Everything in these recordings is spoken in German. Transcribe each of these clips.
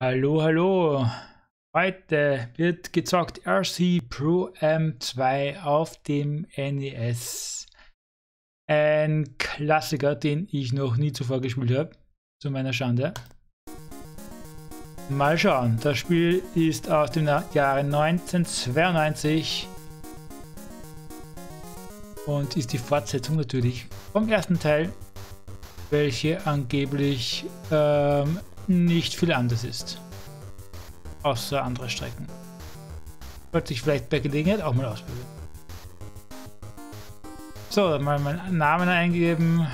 Hallo, hallo. Heute wird gezockt RC Pro M2 auf dem NES. Ein Klassiker, den ich noch nie zuvor gespielt habe. Zu meiner Schande. Mal schauen. Das Spiel ist aus dem Jahre 1992. Und ist die Fortsetzung natürlich vom ersten Teil, welche angeblich nicht viel anders ist, außer andere Strecken. Wollte ich vielleicht bei Gelegenheit auch mal ausprobieren. So, mal meinen Namen eingeben.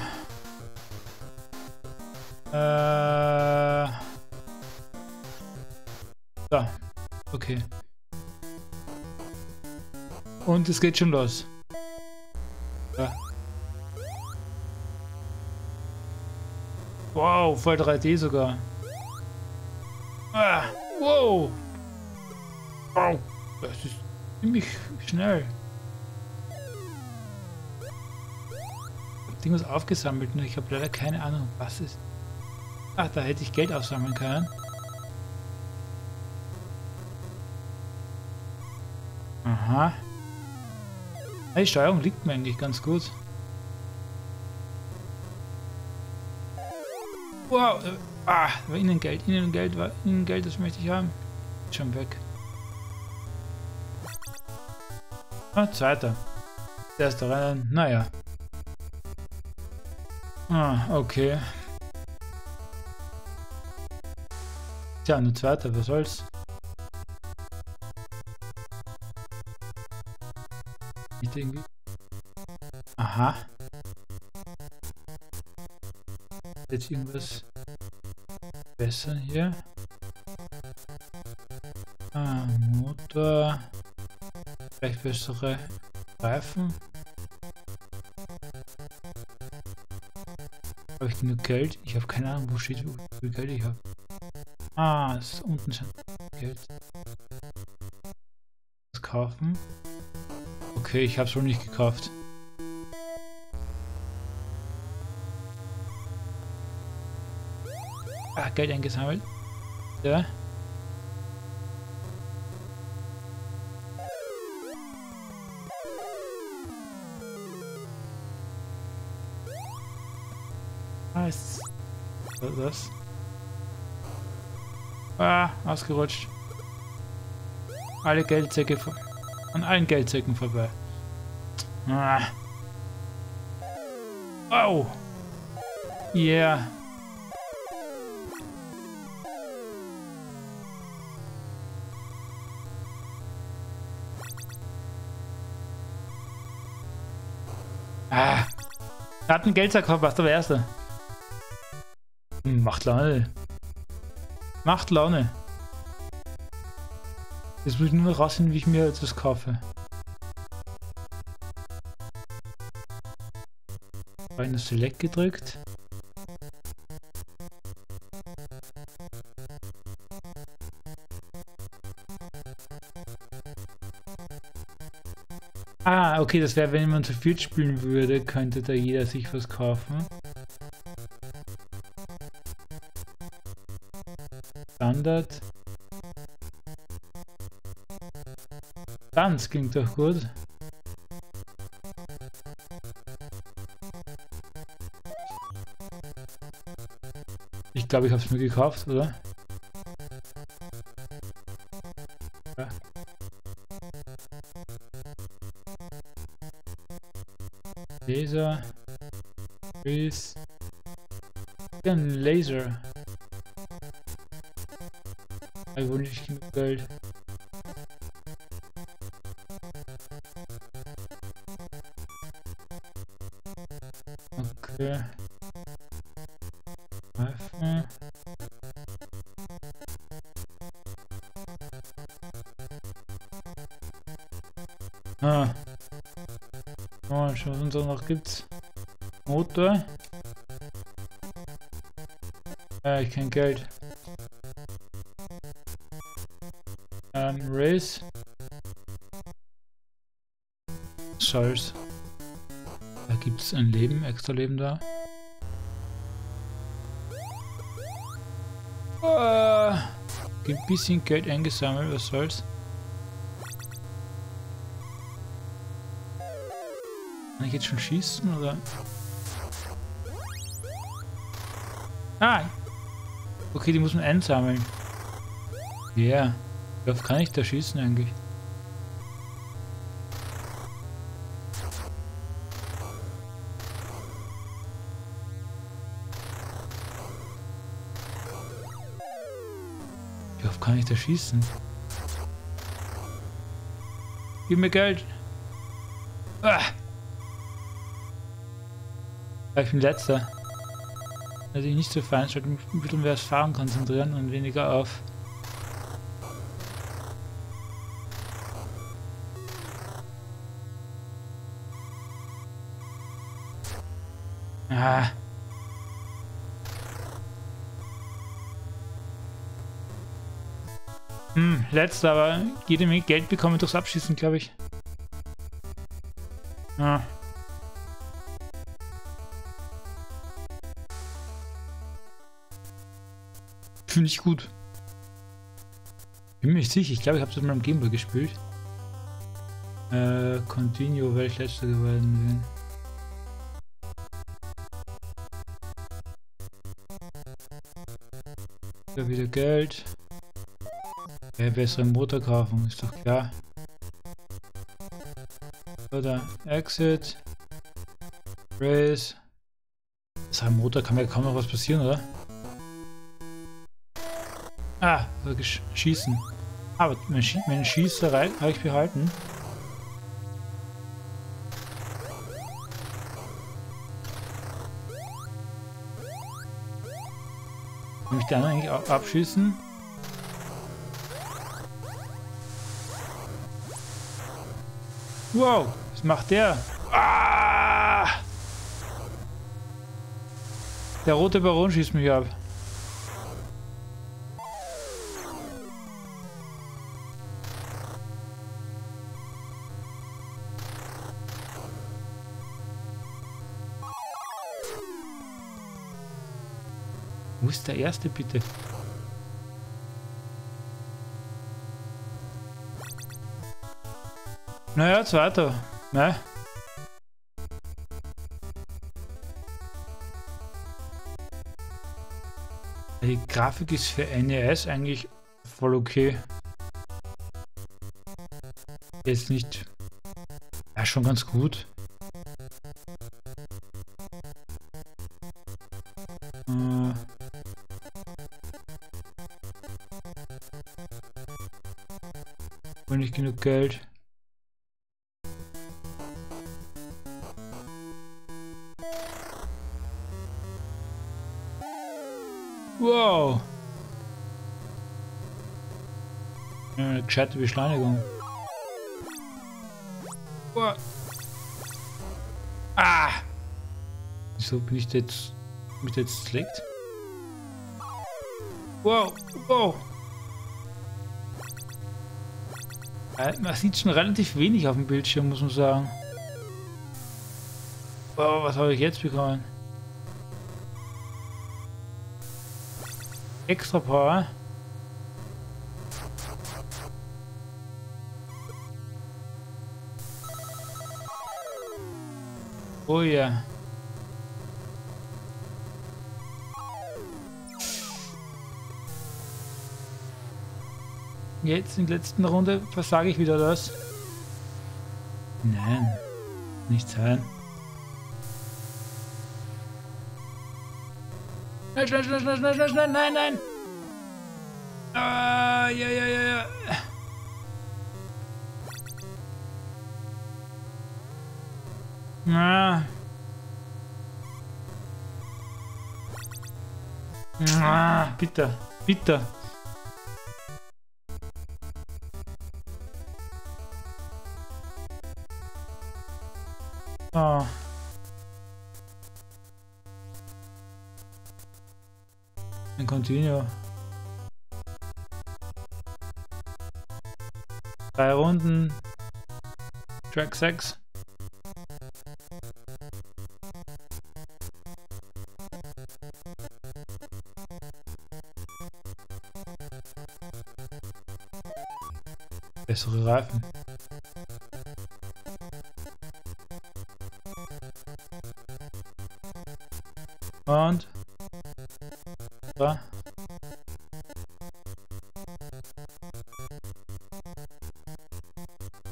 So, okay. Und es geht schon los. Ja. Wow, voll 3D sogar. Ah, wow! Wow! Das ist ziemlich schnell. Das Ding ist aufgesammelt, ne? Ich habe leider keine Ahnung, was ist. Ach, da hätte ich Geld aufsammeln können. Aha. Die Steuerung liegt mir eigentlich ganz gut. Wow! Ah, Innengeld, Innengeld, Innengeld, das möchte ich haben. Schon weg. Ah, zweiter. Der ist dran, naja. Ah, okay. Tja, nur zweiter, was soll's? Nicht irgendwie. Aha. Jetzt irgendwas. Besser hier. Ah, Motor. Vielleicht bessere Reifen. Habe ich genug Geld? Ich habe keine Ahnung, wo steht, wie viel Geld ich habe. Ah, ist unten schon Geld. Was kaufen? Okay, ich habe es wohl nicht gekauft. Ah, Geld eingesammelt. Ja. Ah, ist das? Ah, ausgerutscht. Alle Geldsäcke an allen Geldsäcken vorbei. Ah. Oh. Yeah. Ah, er hat einen Geldsack verpasst, aber erster. Macht Laune. Macht Laune. Jetzt muss ich nur rausfinden, wie ich mir etwas kaufe. Eine Select gedrückt. Ah, okay, das wäre, wenn man zu viel spielen würde, könnte da jeder sich was kaufen. Standard. Tanz klingt doch gut. Ich glaube, ich habe es mir gekauft, oder? Ja. Laser. Freeze. Dann Laser. Ich wohl nicht genug Geld. Okay. Reifen. Ah. Oh, schon was uns auch noch gibt's. Motor. Ja, ich kein Geld. Race. Scholz. Da gibt's ein Leben, extra Leben da. Ein bisschen Geld eingesammelt, was soll's. Kann ich jetzt schon schießen, oder? Ah! Okay, die muss man einsammeln. Ja. Yeah. Wie oft kann ich da schießen eigentlich? Wie oft kann ich da schießen? Gib mir Geld! Ah. Ich bin letzter. Natürlich nicht so fein, ich sollte mich ein bisschen mehr aufs Fahren konzentrieren und weniger auf. Ah. Letzter, aber jede Menge Geld bekommen durchs Abschießen, glaube ich. Ah. Finde ich gut. Bin mir nicht sicher, ich glaube, ich habe das mal am Gameboy gespielt. Continue, weil ich letzter geworden bin. Da wieder Geld. Ja, besseren Motor kaufen, ist doch klar. Oder Exit. Race. Sein Motor kann mir kaum noch was passieren, oder? Ah, schießen. Aber meine Schießerei habe ich behalten. Kann ich dann eigentlich auch abschießen? Wow, was macht der? Ah! Der rote Baron schießt mich ab. Wo ist der erste, bitte? Naja, zweiter. Ne? Die Grafik ist für NES eigentlich voll okay. Jetzt nicht. Ja, schon ganz gut. Nicht genug Geld. Wow! Eine gescheite Beschleunigung. Wow. Ah! Wieso bin ich jetzt mit jetzt schlägt? Wow! Wow! Man sieht schon relativ wenig auf dem Bildschirm, muss man sagen. Wow, was habe ich jetzt bekommen? Extra Power. Oh ja. Jetzt in der letzten Runde versage ich wieder das. Nein, nicht sein. Nein, schnell, schnell, schnell, schnell, schnell, schnell, nein, nein! Ah, ja, ja, ja, ja. Ah. Ah, bitte, bitte. Oh. Ein Continue. 3 Runden. Track 6. Bessere Reifen. Und da.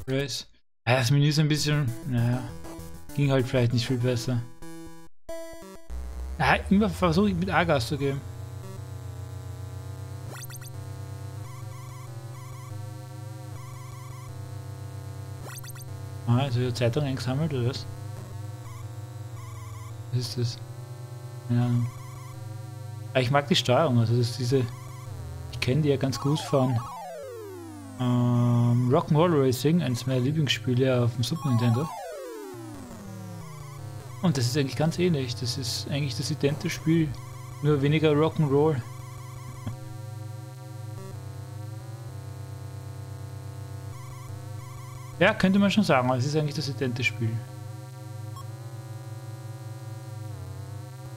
Race. Das Menü ist ein bisschen, naja, ging halt vielleicht nicht viel besser. Ja, immer versuche ich mit A-Gas zu geben. Ah, ist die Zeitung eingesammelt oder was? Was ist das? Keine Ahnung. Aber ich mag die Steuerung, also das ist diese. Ich kenne die ja ganz gut von Rock'n'Roll Racing, eines meiner Lieblingsspiele auf dem Super Nintendo. Und das ist eigentlich ganz ähnlich, das ist eigentlich das identische Spiel, nur weniger Rock'n'Roll. Ja, könnte man schon sagen, aber es ist eigentlich das identische Spiel.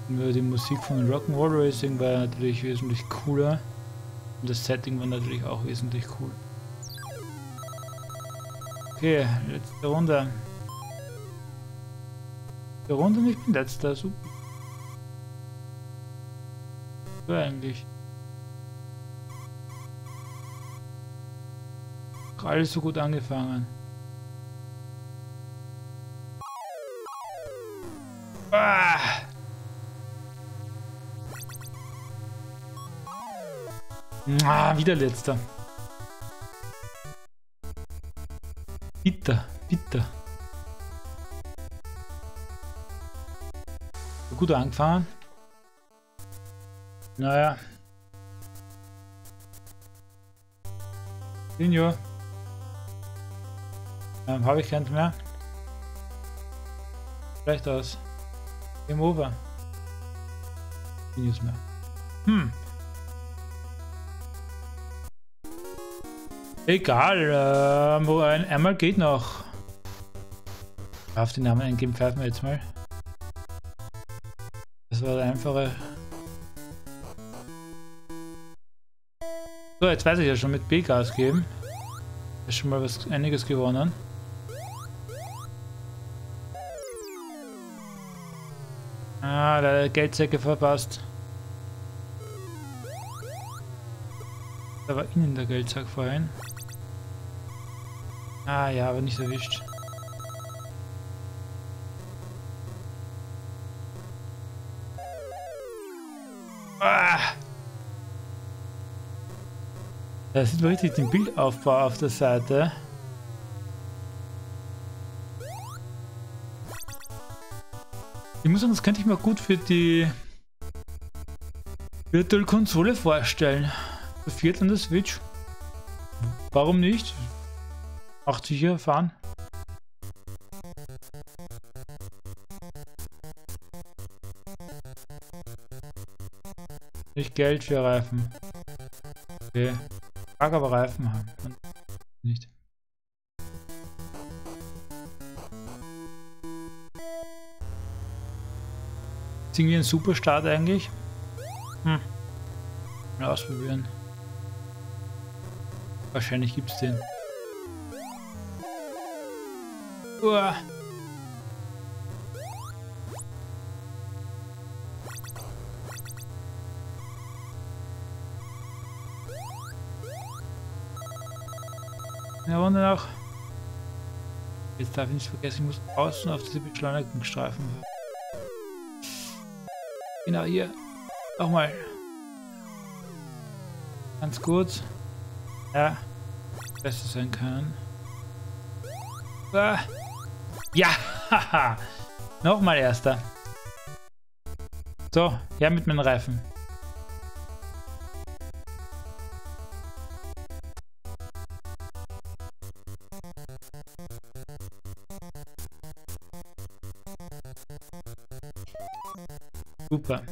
Nur die Musik von Rock'n'Roll Racing war natürlich wesentlich cooler und das Setting war natürlich auch wesentlich cool. Okay, letzte Runde. Die Runde und ich bin letzter, super. So eigentlich. Alles so gut angefangen. Ah! Wieder letzter. Bitter, bitter. Gut angefangen. Naja. Senior. Habe ich keins mehr. Schlecht aus. Game over. Seniors mehr. Egal. Wo einmal geht noch. Auf den Namen eingeben, pfeifen wir jetzt mal. Das war der einfache. So, jetzt weiß ich ja schon, mit B Gas geben. Da ist schon mal was, einiges gewonnen. Ah, leider Geldsäcke verpasst. Da war innen der Geldsack vorhin. Ah ja, aber nicht erwischt. Da sieht man richtig den Bildaufbau auf der Seite. Ich muss sagen, das könnte ich mir gut für die Virtual-Konsole vorstellen. Für Nintendo Switch. Warum nicht? Macht sicher fahren. Nicht Geld für Reifen. Okay. Mag aber Reifen haben. Nicht. Ist irgendwie ein super Start eigentlich. Mal ausprobieren. Wahrscheinlich gibt's den. Uah. Eine Runde noch. Jetzt darf ich nicht vergessen, ich muss außen auf diese Beschleunigungsstreifen. Genau hier. Nochmal. Ganz kurz. Ja. Besser sein können. Ah. Ja! Haha! Nochmal erster. So, her mit meinen Reifen. Super.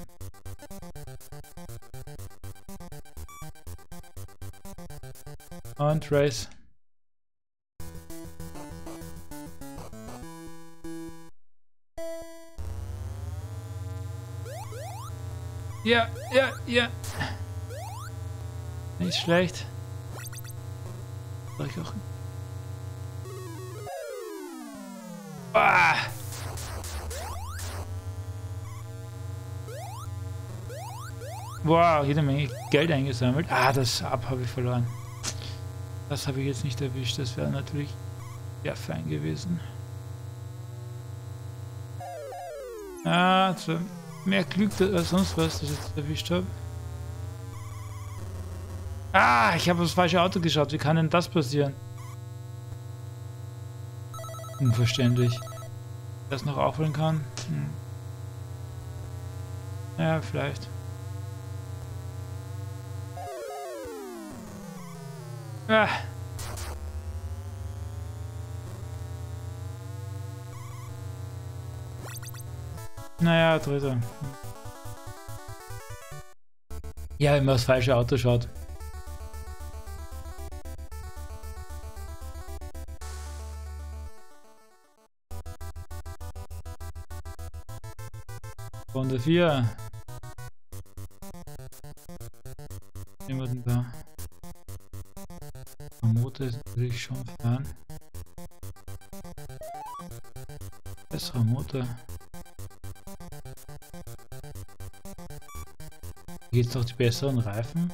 Und Race. Ja, ja, ja. Nicht schlecht. Soll ich auch Ah. Wow, jede Menge Geld eingesammelt. Ah, das Ab habe ich verloren. Das habe ich jetzt nicht erwischt. Das wäre natürlich sehr fein gewesen. Ah, zwar mehr Glück als sonst was, das ich jetzt erwischt habe. Ah, ich habe aufs falsche Auto geschaut. Wie kann denn das passieren? Unverständlich. Das noch aufholen kann? Hm. Ja, vielleicht. Ah. Naja, dritter. Ja, wenn man aufs falsche Auto schaut. Runde 4. Jemanden da. Vermute ist natürlich schon fern. Bessere Motor. Hier gibt es noch die besseren Reifen.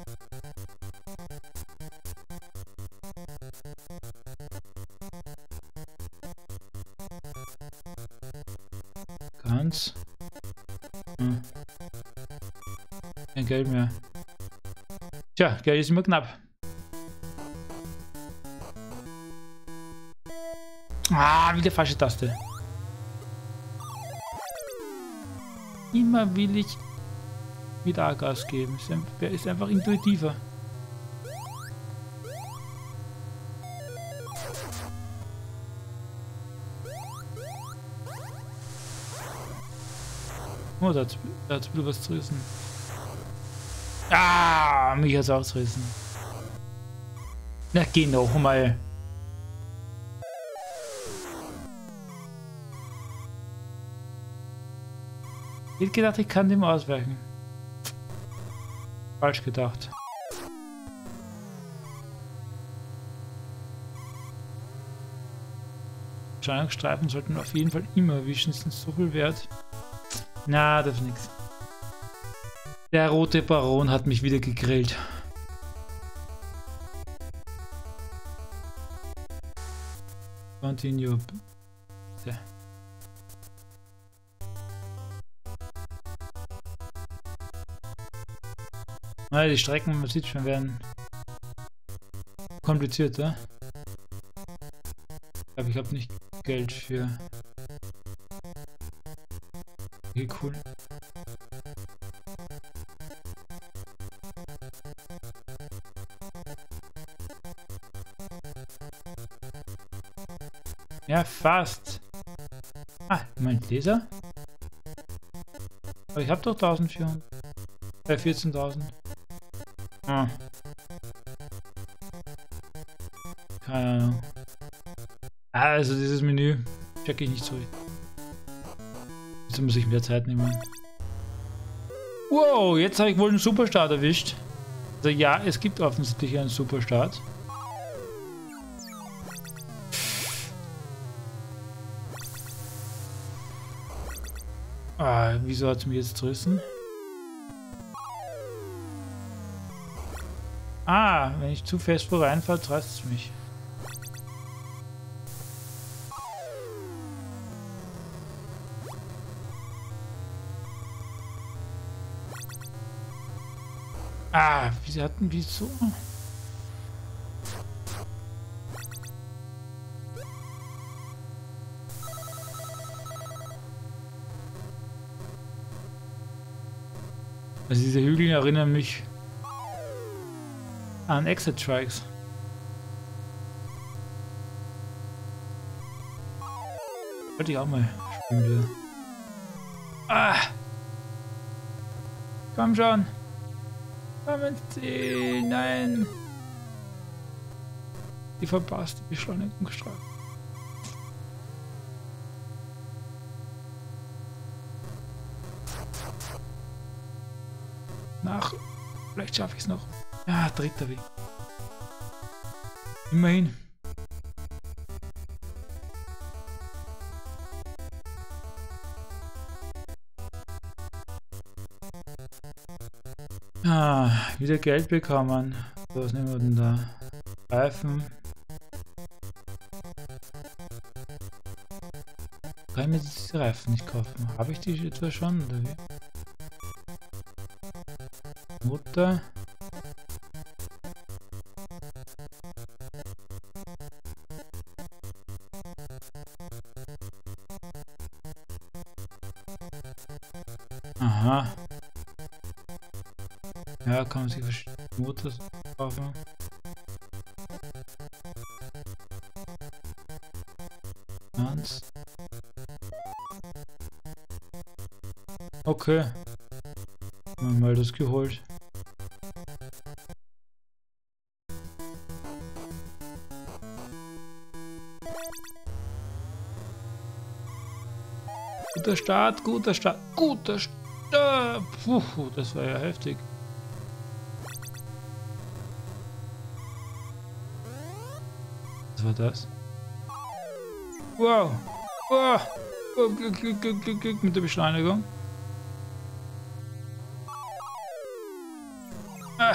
Ganz. Hm. Kein Geld mehr. Tja, Geld ist immer knapp. Ah, wieder falsche Taste. Immer will ich wieder A-Gas geben. Ist einfach intuitiver. Oh, da hat's bloß was zerrissen. Ah, mich hat's auch zerrissen. Na, geh noch mal. Ich hätte gedacht, ich kann dem ausweichen. Falsch gedacht. Steuerungsstreifen sollten auf jeden Fall immer erwischen, sind so viel wert. Na, das ist nix. Der rote Baron hat mich wieder gegrillt. Continue. Bitte. Na, die Strecken, man sieht schon, werden komplizierter. Aber ich habe nicht Geld für. Okay, cool. Ja, fast. Ah, mein Laser? Aber ich habe doch 1400. 14.000. Ah. Keine Ahnung. Also dieses Menü check ich nicht so. Jetzt muss ich mehr Zeit nehmen. Wow, jetzt habe ich wohl einen Superstart erwischt. Also ja, es gibt offensichtlich einen Superstart. Ah, wieso hat es mich jetzt zerrissen? Ah, wenn ich zu fest voreinfahre, reißt es mich. Ah, wieso hatten die so? Also diese Hügel erinnern mich an Exit-Trikes. Wollte ich auch mal spielen wieder. Ah! Komm schon! Komm ins Ziel! Nein! Die verpasste Beschleunigungsstrafe. Nach. Vielleicht schaffe ich es noch. Ja, dritter Weg. Immerhin. Ah, wieder Geld bekommen. Was nehmen wir denn da? Reifen. Kann ich mir diese Reifen nicht kaufen? Habe ich die etwa schon? Oder wie? Mutter. Aha. Ja, kann man sich verschiedene Motors kaufen. Ganz. Okay. Haben wir mal das geholt. Guter Start, guter Start, guter Start. Puh, das war ja heftig. Was war das? Wow! Wow! Glück mit der Beschleunigung. Ah.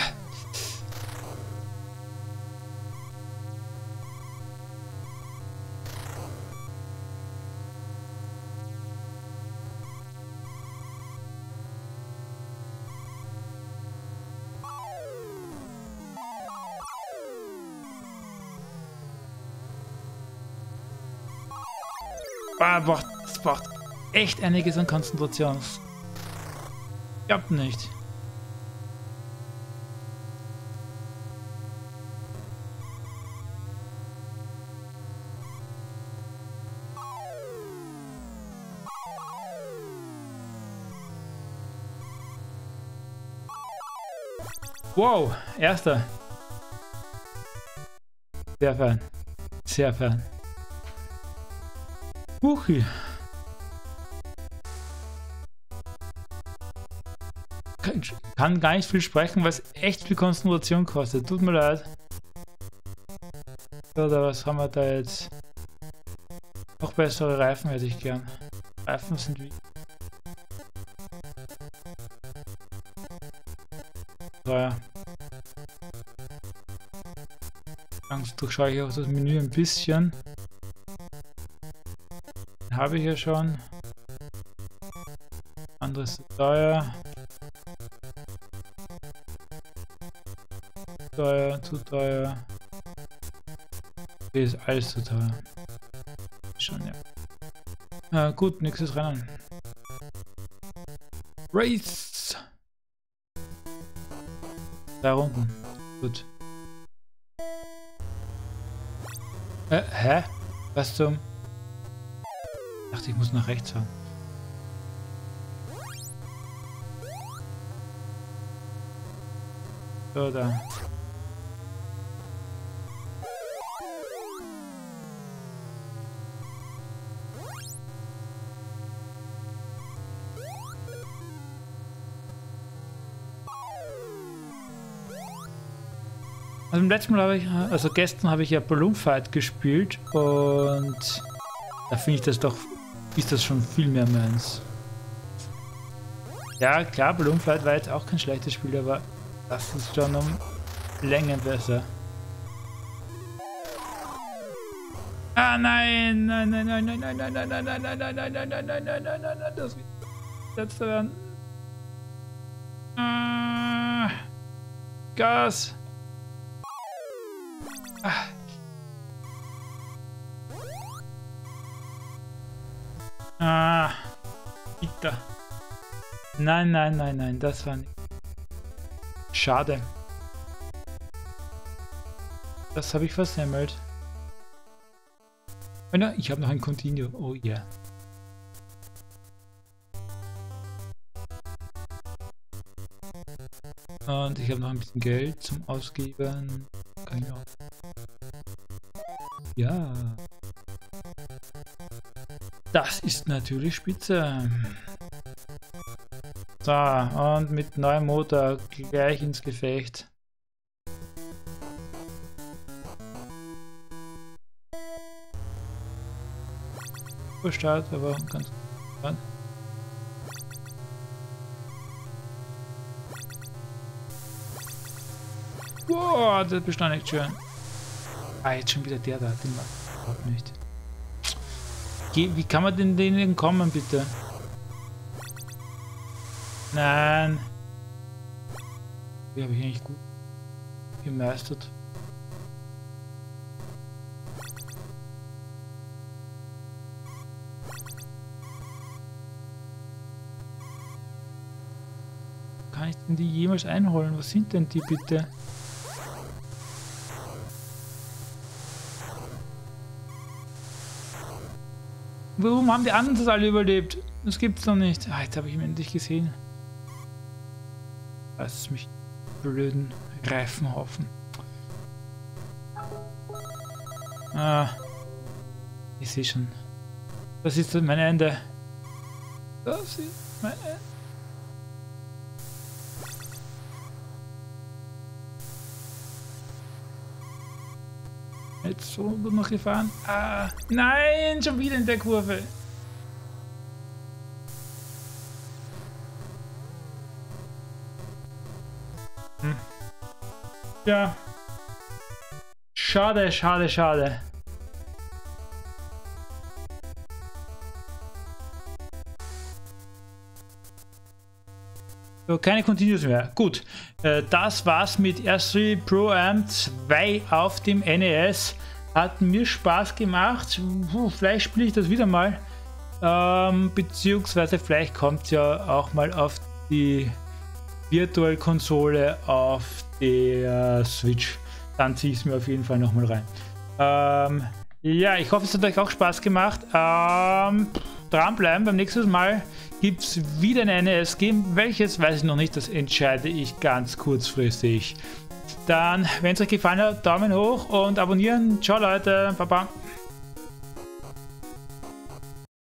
Das braucht echt einiges an Konzentration. Klappt nicht. Wow, erster. Sehr fein. Sehr fein. Huchi. Kann gar nicht viel sprechen, weil es echt viel Konzentration kostet. Tut mir leid. Oder was haben wir da jetzt? Noch bessere Reifen hätte ich gern. Reifen sind wie. Teuer. Angst durchschaue ich auch das Menü ein bisschen. Habe ich ja schon. Anderes teuer. Teuer, zu teuer. Okay, ist alles zu teuer. Schon, ja. Gut, nächstes Rennen. Race! 3 Runden. Gut. Hä? Was zum... Ich dachte, ich muss nach rechts fahren. So, da. Also im letzten Mal habe ich, also gestern habe ich ja Balloon Fight gespielt und da finde ich das doch... Ist das schon viel mehr meins. Ja, klar, Balloon Fight war jetzt auch kein schlechtes Spiel, aber das ist schon um Längen besser. Ah nein, nein, nein, nein, nein, nein, nein, nein, nein, nein, nein, nein, nein, nein, nein, nein, nein, nein, nein, das wird letzter werden. Gas. Ah, bitte. Nein, nein, nein, nein, das war nicht. Schade. Das habe ich versemmelt. Oh nein, ich habe noch ein Continue. Oh ja. Yeah. Und ich habe noch ein bisschen Geld zum Ausgeben. Kann ich auch. Ja. Das ist natürlich spitze. So, und mit neuem Motor gleich ins Gefecht. Start, aber ganz gut. Boah, das beschleunigt schön. Ah, jetzt schon wieder der da. Den mag ich nicht. Wie kann man denn denen kommen, bitte? Nein. Die habe ich eigentlich gut gemeistert. Kann ich denn die jemals einholen? Was sind denn die bitte? Warum haben die anderen das alle überlebt? Das gibt's doch nicht. Ah, jetzt habe ich ihn endlich gesehen. Das ist mich blöden Reifenhaufen. Ah, ich sehe schon. Das ist mein Ende. Das ist mein Ende. Jetzt so noch gefahren. Ah, nein, schon wieder in der Kurve. Hm. Ja. Schade, schade, schade. So, keine Continues mehr. Gut, das war's mit RC Pro M2 auf dem NES. Hat mir Spaß gemacht. Vielleicht spiele ich das wieder mal. Beziehungsweise vielleicht kommt ja auch mal auf die Virtual-Konsole auf der Switch. Dann ziehe ich es mir auf jeden Fall nochmal rein. Ja, ich hoffe, es hat euch auch Spaß gemacht. Dranbleiben, beim nächsten Mal gibt es wieder ein NES-Game. Welches, weiß ich noch nicht, das entscheide ich ganz kurzfristig. Dann, wenn es euch gefallen hat, Daumen hoch und abonnieren. Ciao Leute, Baba.